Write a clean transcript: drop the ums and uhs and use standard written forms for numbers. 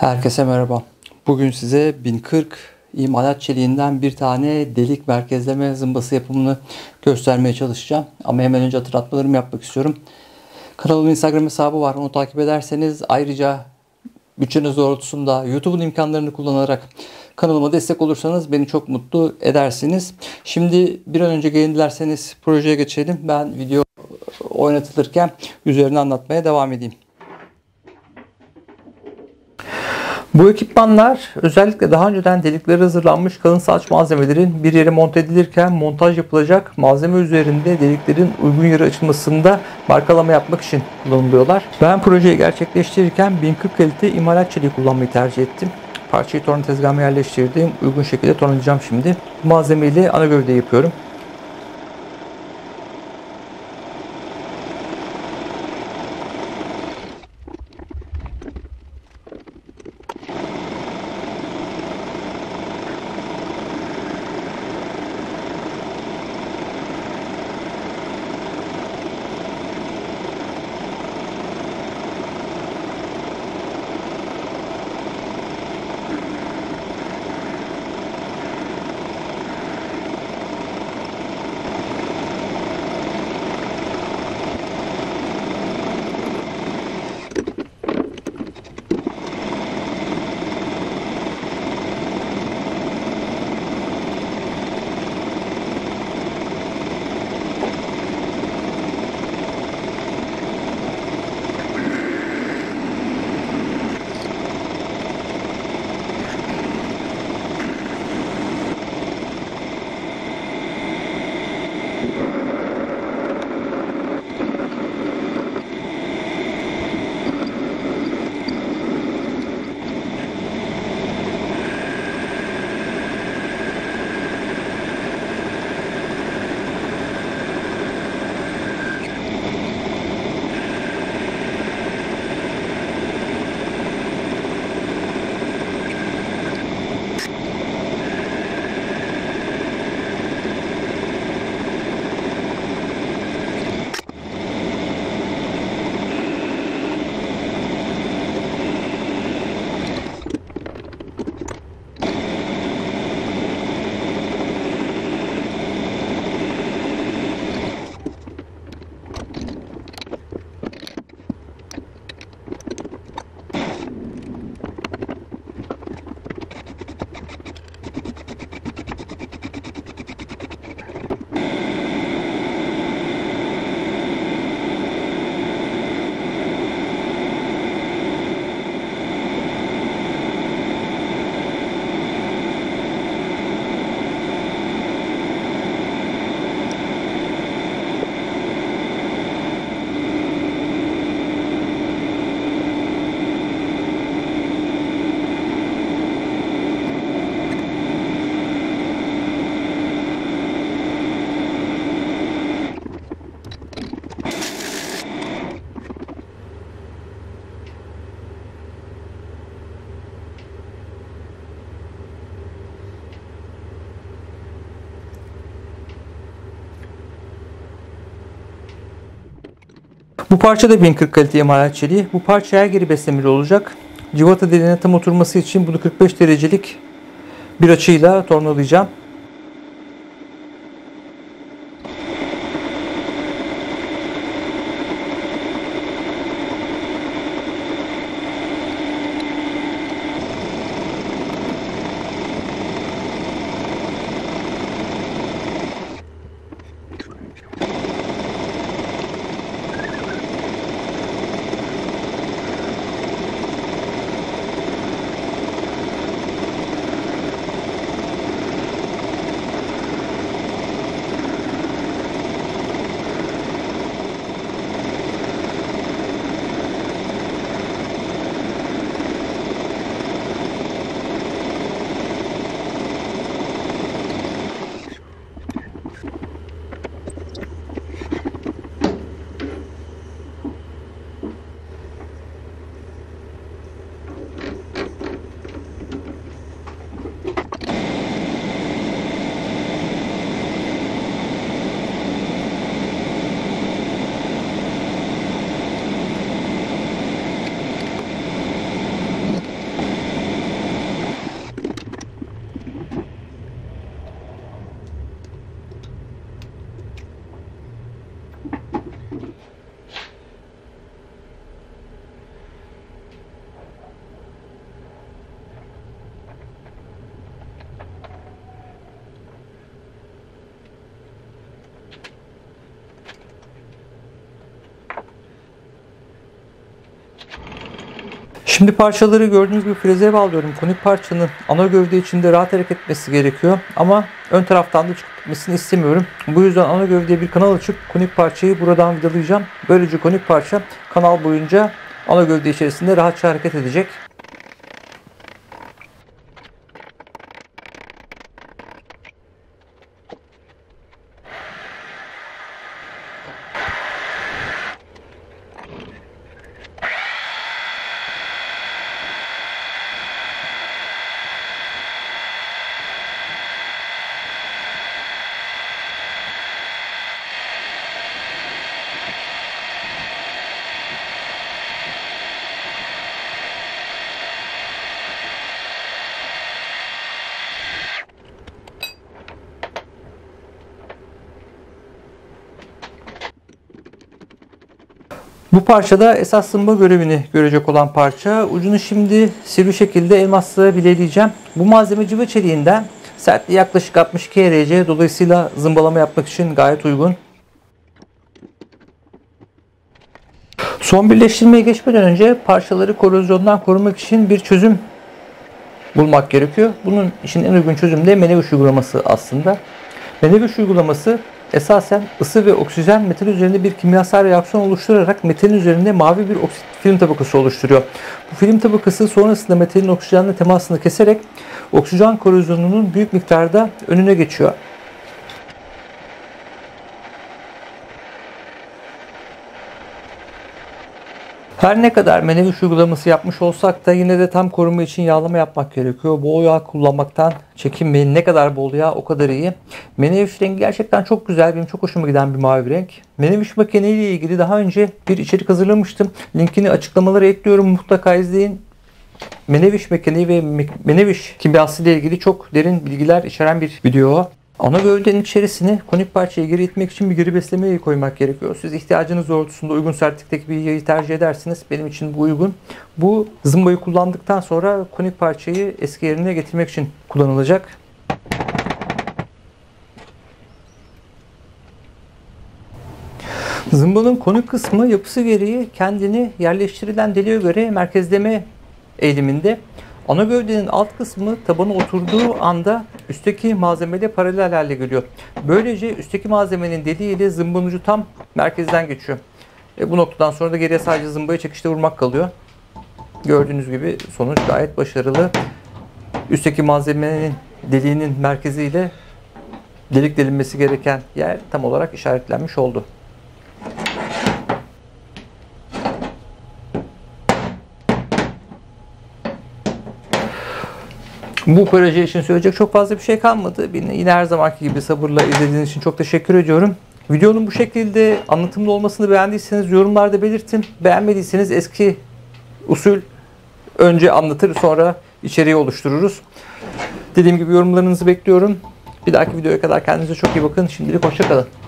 Herkese merhaba. Bugün size 1040 imalat çeliğinden bir tane delik merkezleme zımbası yapımını göstermeye çalışacağım. Ama hemen önce hatırlatmalarımı yapmak istiyorum. Kanalımın Instagram hesabı var. Onu takip ederseniz ayrıca bütçeniz doğrultusunda YouTube'un imkanlarını kullanarak kanalıma destek olursanız beni çok mutlu edersiniz. Şimdi bir an önce gelin dilerseniz projeye geçelim. Ben video oynatılırken üzerine anlatmaya devam edeyim. Bu ekipmanlar özellikle daha önceden delikleri hazırlanmış kalın saç malzemelerin bir yere monte edilirken montaj yapılacak malzeme üzerinde deliklerin uygun yere açılmasında markalama yapmak için kullanılıyorlar. Ben projeyi gerçekleştirirken 1040 kalite imalat çeliği kullanmayı tercih ettim. Parçayı torna tezgahıma yerleştirdim. Uygun şekilde tornalayacağım şimdi. Bu malzemeyle ana gövde yapıyorum. Bu parça da 1040 kalite imalat çeliği. Bu parça her geri beslemeli olacak. Civata deliğine tam oturması için bunu 45 derecelik bir açıyla tornalayacağım. Şimdi parçaları gördüğünüz gibi freze bağlıyorum. Konik parçanın ana gövde içinde rahat hareket etmesi gerekiyor. Ama ön taraftan da çıkıp gitmesini istemiyorum. Bu yüzden ana gövdeye bir kanal açıp konik parçayı buradan vidalayacağım. Böylece konik parça kanal boyunca ana gövde içerisinde rahatça hareket edecek. Bu parçada esas zımba görevini görecek olan parça. Ucunu şimdi sivri şekilde elmasla bileleyeceğim. Bu malzeme cıva çeliğinden, sertliği yaklaşık 62 HRC, dolayısıyla zımbalama yapmak için gayet uygun. Son birleştirmeye geçmeden önce parçaları korozyondan korumak için bir çözüm bulmak gerekiyor. Bunun için en uygun çözüm de Meneviş uygulaması aslında. Meneviş uygulaması esasen ısı ve oksijen metal üzerinde bir kimyasal reaksiyon oluşturarak metalin üzerinde mavi bir oksit film tabakası oluşturuyor. Bu film tabakası sonrasında metalin oksijenle temasını keserek oksijen korozyonunun büyük miktarda önüne geçiyor. Her ne kadar Meneviş uygulaması yapmış olsak da yine de tam koruma için yağlama yapmak gerekiyor. Bol yağ kullanmaktan çekinmeyin. Ne kadar bol yağ o kadar iyi. Meneviş rengi gerçekten çok güzel. Benim çok hoşuma giden bir mavi renk. Meneviş makineyle ilgili daha önce bir içerik hazırlamıştım. Linkini açıklamalara ekliyorum. Mutlaka izleyin. Meneviş makineyi ve Meneviş kimyası ile ilgili çok derin bilgiler içeren bir video. Ana gövdenin içerisine konik parçayı geri itmek için bir geri besleme yayı koymak gerekiyor. Siz ihtiyacınız doğrultusunda uygun sertlikteki bir yayı tercih edersiniz. Benim için bu uygun. Bu zımbayı kullandıktan sonra konik parçayı eski yerine getirmek için kullanılacak. Zımbanın konik kısmı yapısı gereği kendini yerleştirilen deliğe göre merkezleme eğiliminde. Ana gövdenin alt kısmı tabana oturduğu anda üstteki malzemeyle paralel hale geliyor. Böylece üstteki malzemenin deliğiyle zımbanın ucu tam merkezden geçiyor. Bu noktadan sonra da geriye sadece zımbayı çekişte vurmak kalıyor. Gördüğünüz gibi sonuç gayet başarılı. Üstteki malzemenin deliğinin merkeziyle delik delinmesi gereken yer tam olarak işaretlenmiş oldu. Bu proje için söyleyecek çok fazla bir şey kalmadı. Beni yine her zamanki gibi sabırla izlediğiniz için çok teşekkür ediyorum. Videonun bu şekilde anlatımlı olmasını beğendiyseniz yorumlarda belirtin. Beğenmediyseniz eski usul önce anlatır sonra içeriği oluştururuz. Dediğim gibi yorumlarınızı bekliyorum. Bir dahaki videoya kadar kendinize çok iyi bakın. Şimdilik hoşça kalın.